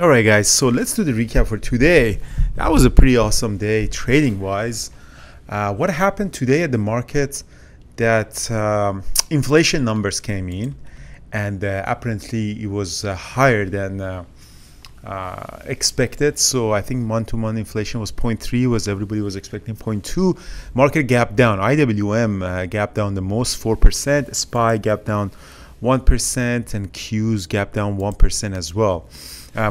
All right, guys, so let's do the recap for today. That was a pretty awesome day trading wise. What happened today at the market? That inflation numbers came in, and apparently it was higher than expected. So I think month-to-month inflation was 0.3, was everybody was expecting 0.2. Market gap down, IWM gap down the most 4%, SPY gap down 1%, and Q's gap down 1% as well,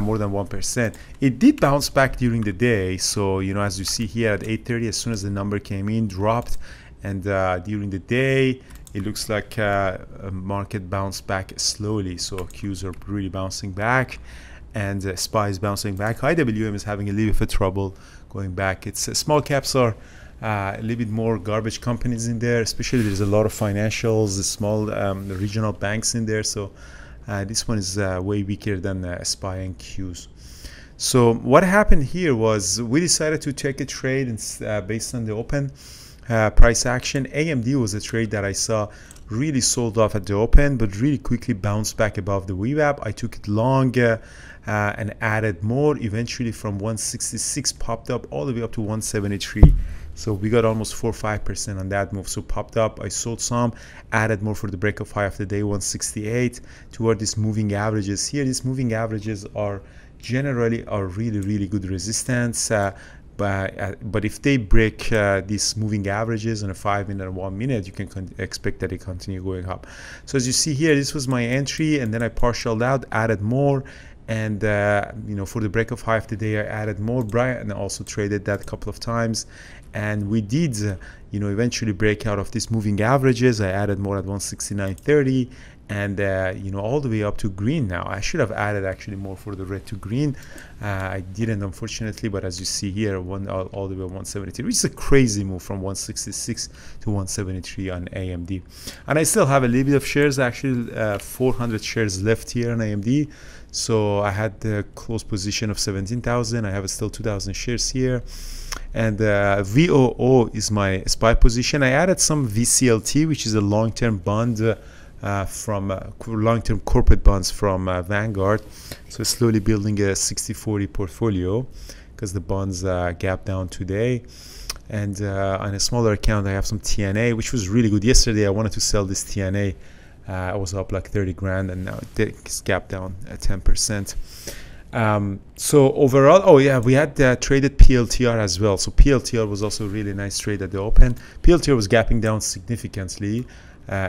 more than 1%. It did bounce back during the day, so you know, as you see here at 8:30, as soon as the number came in, dropped, and during the day it looks like a market bounced back slowly. So Q's are really bouncing back, and SPY is bouncing back. IWM is having a little bit of trouble going back. It's small caps are a little bit more garbage companies in there, especially there's a lot of financials, small regional banks in there. So this one is way weaker than SPY and Q's. So what happened here was we decided to take a trade, and based on the open price action, AMD was a trade that I saw really sold off at the open, but really quickly bounced back above the VWAP. I took it long and added more. Eventually from 166 popped up all the way up to 173. So we got almost 4 or 5% on that move. So popped up, I sold some, added more for the break of high of the day, 168, toward these moving averages here. These moving averages are generally really good resistance, but if they break these moving averages on a 5-minute and 1-minute, you can expect that they continue going up. So as you see here, this was my entry, and then I partialed out, added more, and you know, for the break of high of the day, I added more. Brian also traded that a couple of times, and we did you know, eventually break out of these moving averages. I added more at 169.30, and you know, all the way up to green. Now I should have added actually more for the red to green. I didn't, unfortunately, but as you see here, all the way 173, which is a crazy move from 166 to 173 on AMD. And I still have a little bit of shares, actually 400 shares left here on AMD. So I had the close position of 17,000. I have still 2,000 shares here, and VOO is my SPY position. I added some VCLT, which is a long-term bond from long-term corporate bonds from Vanguard. So slowly building a 60-40 portfolio, because the bonds gap down today. And on a smaller account, I have some TNA, which was really good yesterday. I wanted to sell this TNA. I was up like 30 grand, and now it's gap down at 10%. So overall, oh yeah, we had traded PLTR as well. So PLTR was also a really nice trade at the open. PLTR was gapping down significantly.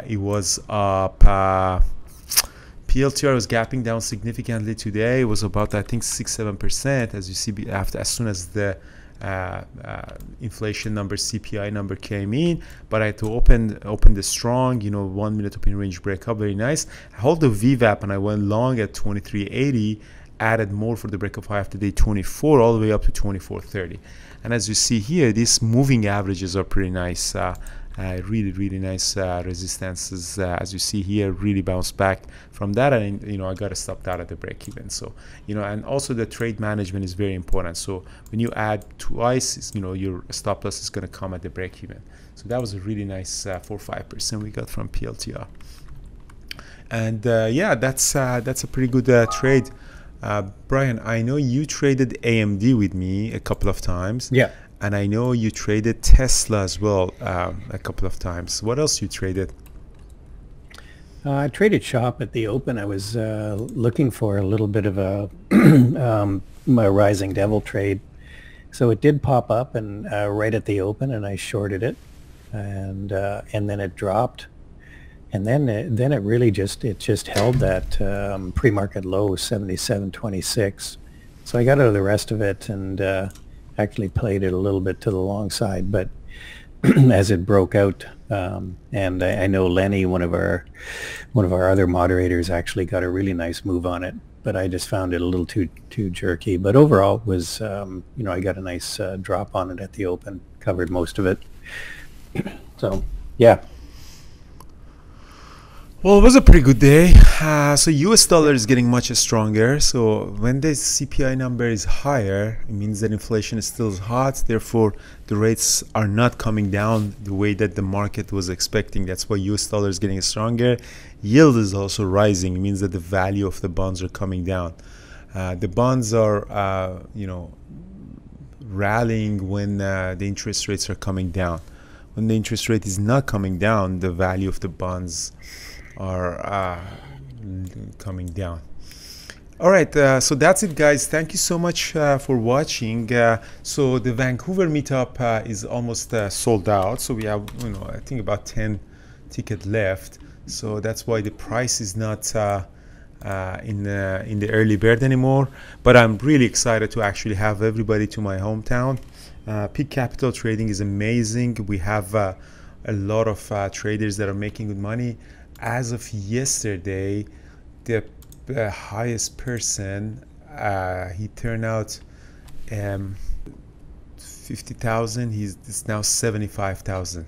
It was up, PLTR was gapping down significantly today. It was about, I think, 6-7%, as you see, after, as soon as the inflation number, CPI number came in. But I had to open the strong, you know, 1-minute open range break up, very nice. I hold the VWAP, and I went long at 23.80, added more for the break of high after day 24, all the way up to 24.30. And as you see here, these moving averages are pretty nice. Really nice resistances, as you see here, really bounced back from that. And you know, I got to stop out at the break even. So you know, and also the trade management is very important. So when you add twice, you know, your stop loss is going to come at the break even. So that was a really nice 4-5% we got from PLTR. And yeah, that's a pretty good trade. Brian, I know you traded AMD with me a couple of times. Yeah. And I know you traded Tesla as well a couple of times. What else you traded? I traded SHOP at the open. I was looking for a little bit of a, a rising devil trade. So it did pop up, and right at the open, and I shorted it, and then it dropped, and then it really just held that pre-market low 77.26. So I got out of the rest of it, and actually played it a little bit to the long side, but as it broke out, and I know Lenny, one of our other moderators, actually got a really nice move on it, but I just found it a little too jerky. But overall, it was you know, I got a nice drop on it at the open, covered most of it. So yeah. Well, it was a pretty good day. So US dollar is getting much stronger. So when the CPI number is higher, it means that inflation is still hot. Therefore, the rates are not coming down the way that the market was expecting. That's why US dollar is getting stronger. Yield is also rising. It means that the value of the bonds are coming down. The bonds are, rallying when the interest rates are coming down. When the interest rate is not coming down, the value of the bonds are coming down. All right, so that's it, guys. Thank you so much for watching. So the Vancouver meetup is almost sold out. So we have, I think about 10 tickets left. So that's why the price is not in the early bird anymore. But I'm really excited to actually have everybody to my hometown. Peak Capital Trading is amazing. We have a lot of traders that are making good money. As of yesterday, the highest person, he turned out 50,000. It's now 75,000.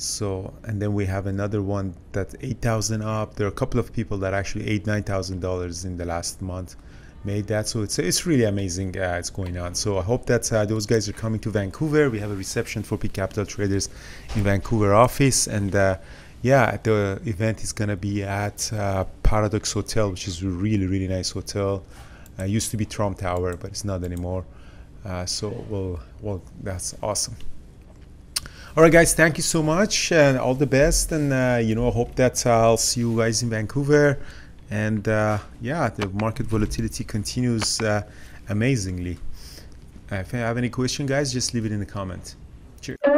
So, and then we have another one that's 8,000 up. There are a couple of people that actually $8,000-$9,000 in the last month made that. So it's really amazing. It's going on. So I hope that those guys are coming to Vancouver. We have a reception for Peak Capital Traders in Vancouver office, and yeah, the event is gonna be at Paradox Hotel, which is a really, really nice hotel. It used to be Trump Tower, but it's not anymore. So, well, that's awesome. All right, guys, thank you so much, and all the best. And I hope that I'll see you guys in Vancouver. And yeah, the market volatility continues amazingly. If you have any question, guys, just leave it in the comment. Cheers.